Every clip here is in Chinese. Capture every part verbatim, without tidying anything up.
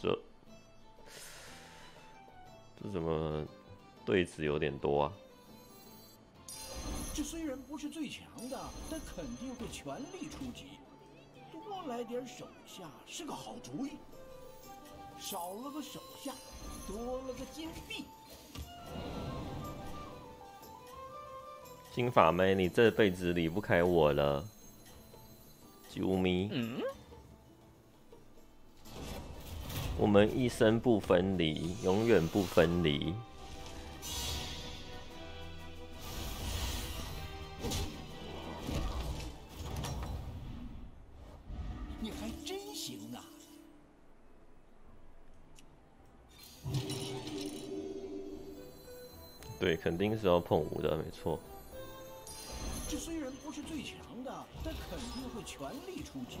这这怎么对子有点多啊？这虽然不是最强的，但肯定会全力出击。多来点手下是个好主意，少了个手下，多了个金币。 金发妹，你这辈子离不开我了，啾咪！嗯、我们一生不分离，永远不分离。你还真行啊！对，肯定是要碰五的，没错。 这虽然不是最强的，但肯定会全力出击。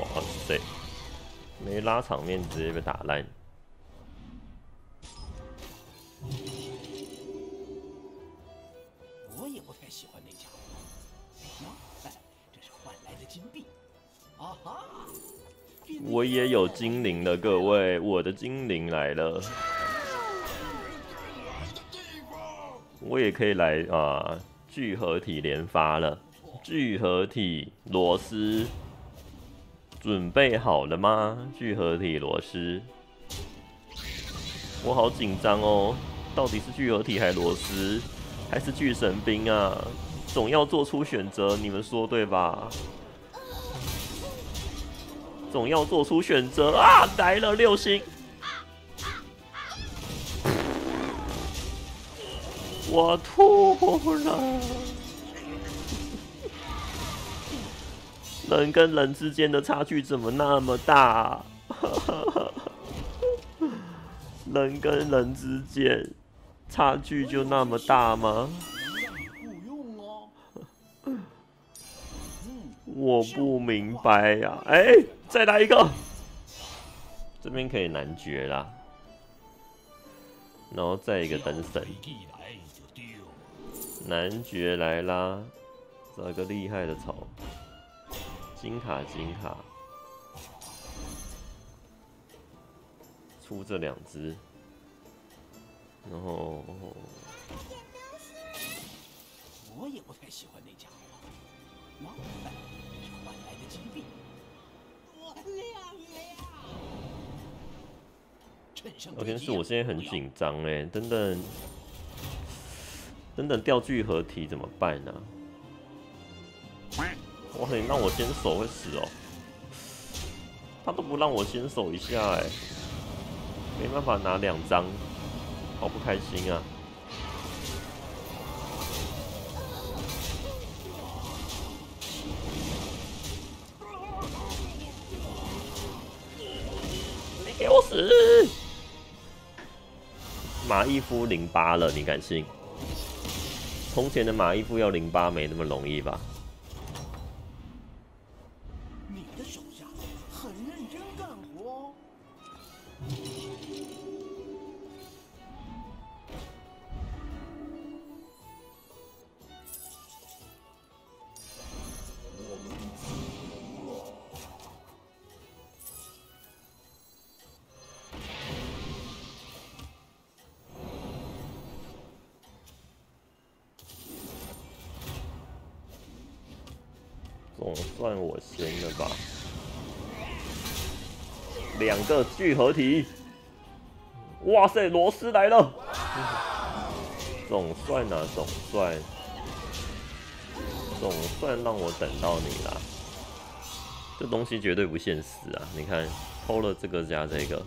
哇塞！没拉场面，直接被打烂。我也不太喜欢那家伙。哎，这是换来的金币。啊哈！ 我也有精灵了，各位，我的精灵来了，我也可以来啊！聚合体连发了，聚合体螺丝准备好了吗？聚合体螺丝，我好紧张哦！到底是聚合体还是螺丝，还是巨神兵啊？总要做出选择，你们说对吧？ 总要做出选择啊！来了六星，我吐了。人跟人之间的差距怎么那么大？人跟人之间差距就那么大吗？ 我不明白呀、啊！哎、欸，再来一个，这边可以男爵啦，然后再一个灯神，男爵来啦，找个厉害的草，金卡金卡，出这两只，然后我也不太喜欢那家伙。 换来的金币，我亮了呀！趁胜追击。但是我现在很紧张哎，等等，等等掉聚合体怎么办呢、啊？哇，你让我先手会死哦！他都不让我先手一下哎，没办法拿两张，好不开心啊！ 给我死！马伊夫零八了，你敢信？从前的马伊夫要零八没那么容易吧？你的手下很认真干活。我们。 总算我先了吧，两个聚合体，哇塞，螺丝来了，总算啊，总算，总算让我等到你啦！这东西绝对不现实啊！你看，偷了这个加这个，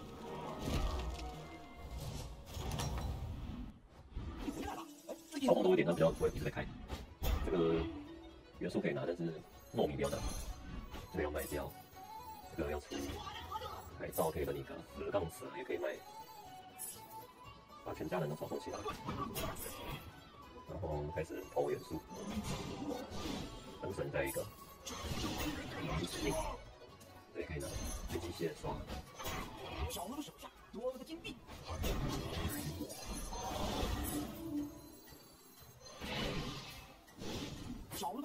稍微多一点，它比较不会一直在开。这个元素可以拿，但是。 糯米不要拿，这个要卖掉，这个要处理。海藻可以等你卡，鹅杠子也可以卖，把全家人都操作起来。然后开始投元素，等神再一个，一起命，这也可以拿，最极限刷。少了个手下，多了个金币。 少了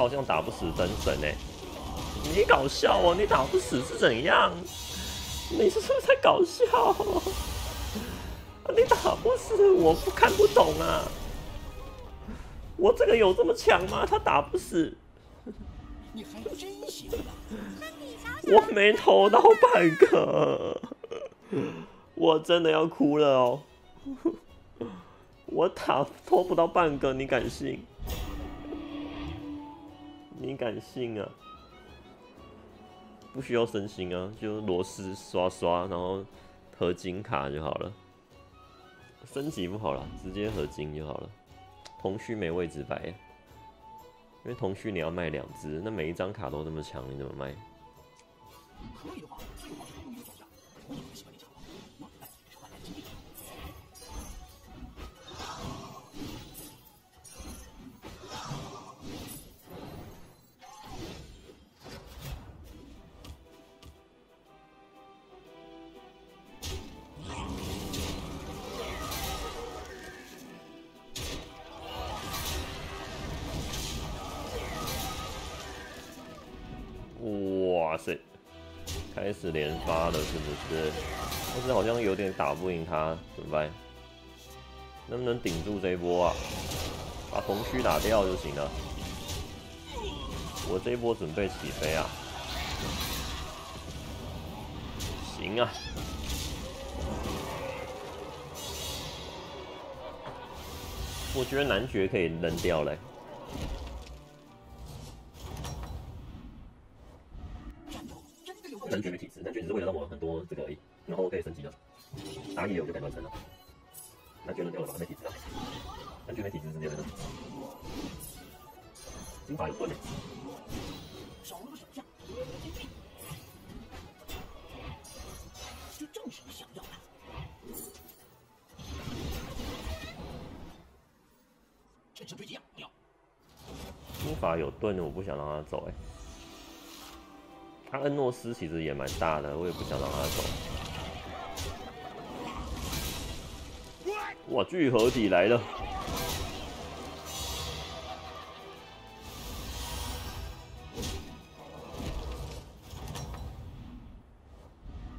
好像打不死真神哎、欸！你搞笑哦，你打不死是怎样？你是不是在搞笑？你打不死，我不看不懂啊！我这个有这么强吗？他打不死。你还真行啊！我没投到半个，我真的要哭了哦！我打投不到半个，你敢信？你敢信啊？不需要神行啊，就螺丝刷刷，然后合金卡就好了。升级不好了，直接合金就好了。铜须没位置摆，因为铜须你要卖两只，那每一张卡都那么强，你怎么卖？可以的话，最好是用一个手我有喜欢你强吗？我明白，是换来经历。哇塞，开始连发了，是不是？但是好像有点打不赢他，怎么办？能不能顶住这一波啊？把红区打掉就行了。我这一波准备起飞啊！行啊！我觉得男爵可以扔掉嘞、欸。 男爵没体质，男爵只是为了让我很多这个而已，然后可以升级了。打野我就改乱成了。男爵扔掉了吧？没体质啊。男爵没体质直接扔了。金发有盾。少了个手下，这正是你想要的。趁势追击啊！秒。金发有盾，我不想让他走哎、欸。 他恩诺斯其实也蛮大的，我也不想让他走。哇，聚合体来了！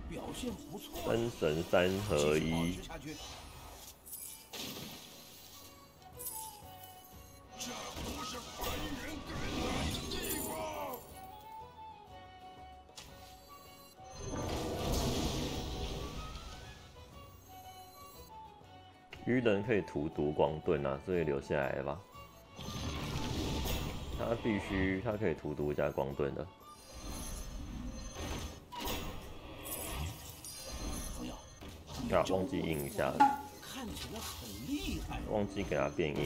表现不错。三神三合一。这不是凡人该来的地方。 愚人可以荼毒光盾啊，所以留下来吧。他必须，他可以荼毒加光盾的。啊，忘记印一下了。看起来很厉害。忘记给他变印。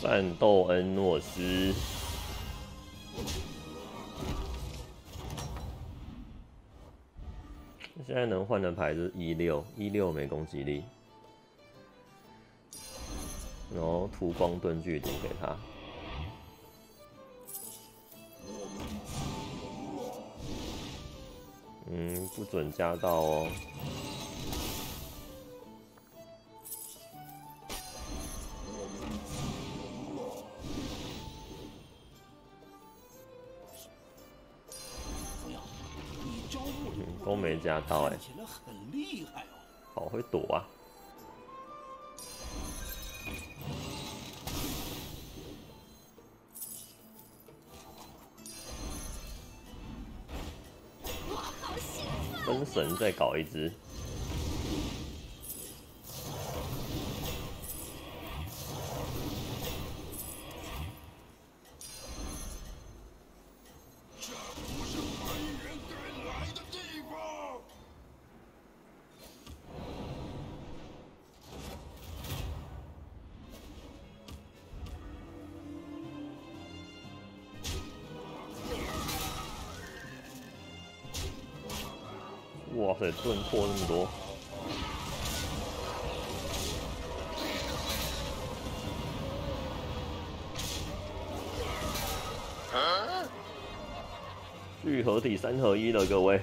战斗恩诺斯，现在能换的牌是一六，一六没攻击力，然后涂光盾剧毒给他。 嗯，不准加到哦。 都没加到哎、欸，好会躲啊！我好兴奋！分神再搞一只。 这不是水盾破那么多。 聚合体三合一了，各位。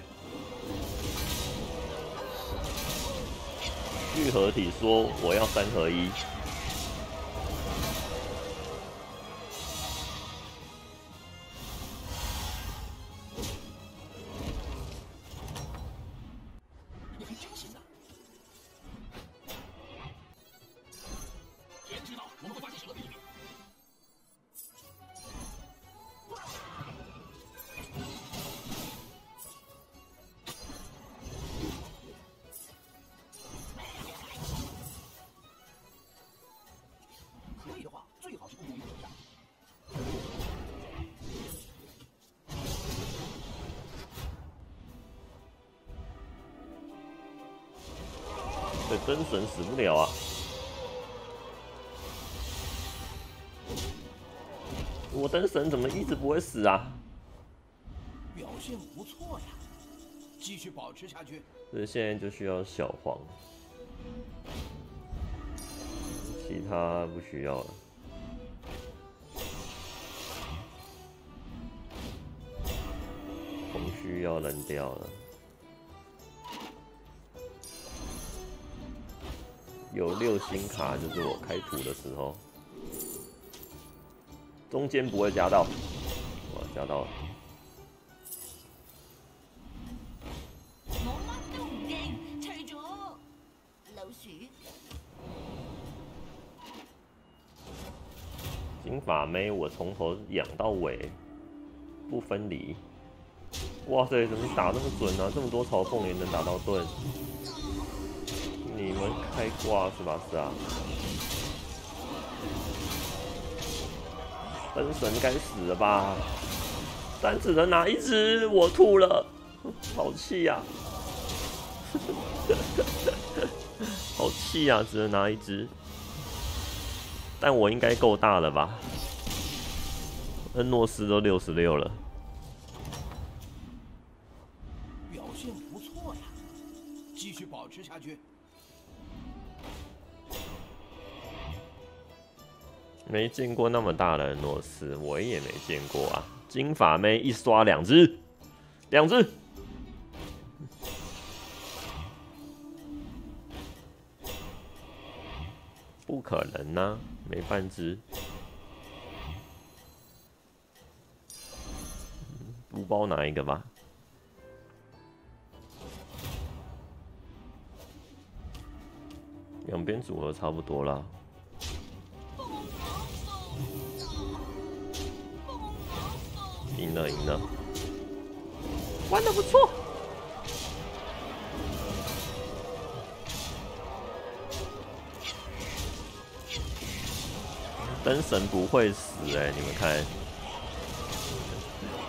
聚合体说我要三合一。真神死不了啊！我真神怎么一直不会死啊？表现不错呀，继续保持下去。所以现在就需要小黄，其他不需要了。 红须要扔掉了。 有六星卡，就是我开图的时候，中间不会加到，哇，加到了。我乜都唔勁，除咗老鼠。金髮妹，我从头养到尾，不分离。哇塞，怎么打那么准啊？这么多嘲讽也能打到盾？ 你们开挂是吧？是啊，灯神该死了吧？但只能拿一只，我吐了，好气呀、啊！好气呀、啊，只能拿一只，但我应该够大了吧？恩诺斯都六十六了，表现不错呀，继续保持下去。 没见过那么大的诺斯，我也没见过啊！金发妹一刷两只，两只。不可能啊，没半只。不包拿一个吧。 两边组合差不多啦。赢了，赢了，玩得不错。灯神不会死哎、欸，你们看，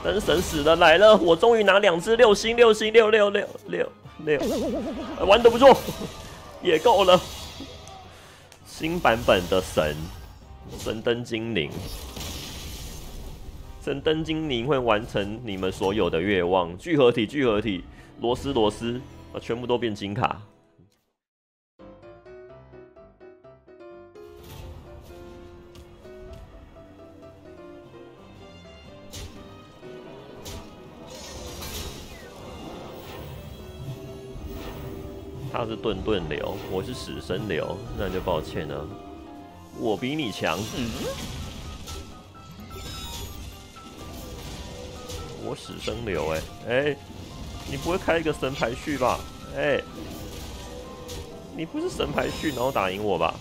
灯神死的来了，我终于拿两只六星，六星六六六六六，玩得不错，也够了。 新版本的神神灯精灵，神灯精灵会完成你们所有的愿望。聚合体，聚合体，螺丝，螺丝，啊，全部都变金卡。他是盾盾流，我是死神流，那就抱歉了，我比你强。嗯、我死神流、欸，哎、欸、哎，你不会开一个神牌序吧？哎、欸，你不是神牌序，然后打赢我吧？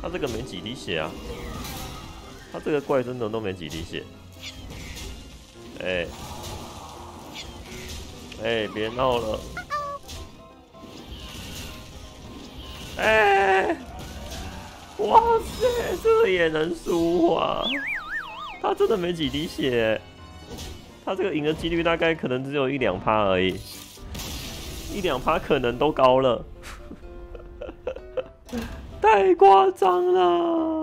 他这个没几滴血啊，他这个怪真的都没几滴血。哎、欸。 哎，别闹、欸、了！哎、欸，哇塞，这也能输啊！他真的没几滴血，他这个赢的几率大概可能只有一两趴而已，一两趴可能都高了，太夸张了。